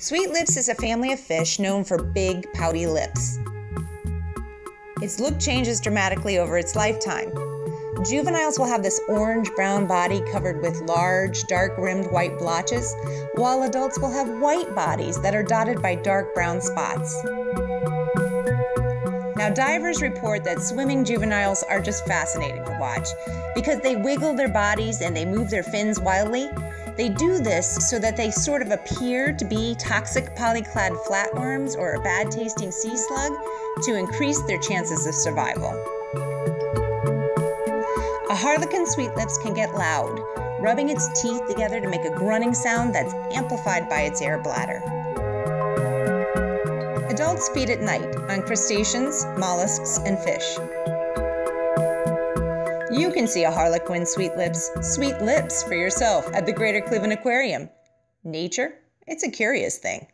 Sweetlips is a family of fish known for big, pouty lips. Its look changes dramatically over its lifetime. Juveniles will have this orange-brown body covered with large, dark-rimmed white blotches, while adults will have white bodies that are dotted by dark brown spots. Now, divers report that swimming juveniles are just fascinating to watch because they wiggle their bodies and they move their fins wildly. They do this so that they sort of appear to be toxic polyclad flatworms or a bad-tasting sea slug to increase their chances of survival. A harlequin sweetlips can get loud, rubbing its teeth together to make a grunting sound that's amplified by its air bladder. Adults feed at night on crustaceans, mollusks, and fish. You can see a harlequin sweetlips for yourself at the Greater Cleveland Aquarium. Nature, it's a curious thing.